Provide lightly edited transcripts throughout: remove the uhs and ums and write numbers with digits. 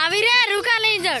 अभी रे रुका नहीं जड़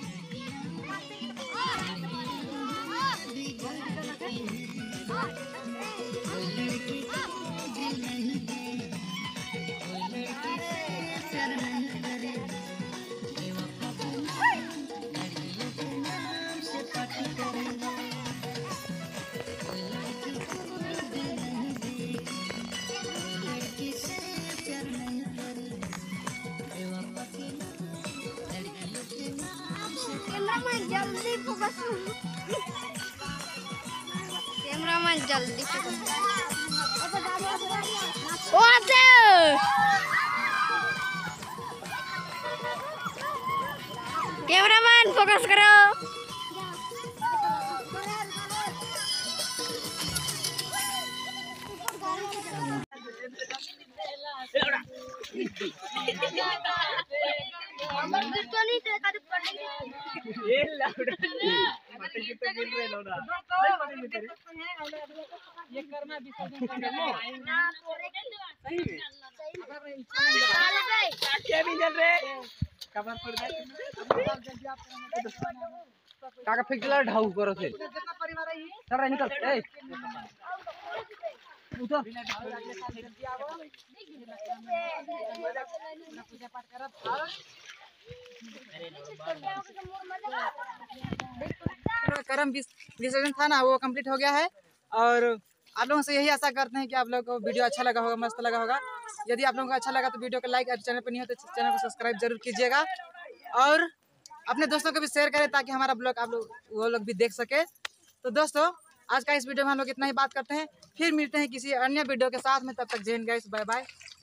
कैमरामैन जल्दी कैमरामैन फोकस करो। ये लौड़ा ये तो बोल रहे लौड़ा ये करना विसर्जन करना ना तोरे सही है। क्या भी जल रे कवर पर काका फेंक दिला ढाऊ करो से सर निकल ए उधर जल्दी आओ पूजा पाठ करब करम विसर्जन था ना वो कंप्लीट हो गया है और आप लोगों से यही आशा करते हैं कि आप लोगों को वीडियो अच्छा लगा होगा, मस्त लगा होगा। यदि आप लोगों को अच्छा लगा तो वीडियो को लाइक और चैनल पर नहीं हो तो चैनल को सब्सक्राइब जरूर कीजिएगा और अपने दोस्तों को भी शेयर करें ताकि हमारा ब्लॉग आप लोग वो लोग भी देख सके। तो दोस्तों आज का इस वीडियो में हम लोग इतना ही बात करते हैं, फिर मिलते हैं किसी अन्य वीडियो के साथ में। तब तक जय हिंद गाइस, बाय बाय।